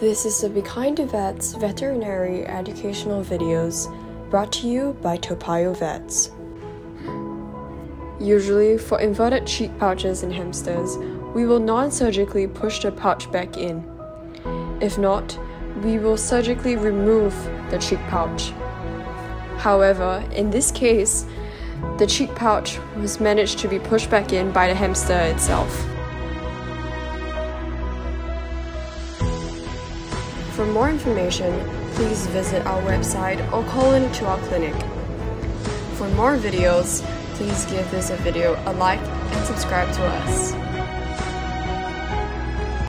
This is the Be Kind to Vets Veterinary Educational Videos brought to you by Toa Payoh Vets. Usually, for inverted cheek pouches in hamsters, we will non-surgically push the pouch back in. If not, we will surgically remove the cheek pouch. However, in this case, the cheek pouch was managed to be pushed back in by the hamster itself. For more information, please visit our website or call in to our clinic. For more videos, please give this video a like and subscribe to us.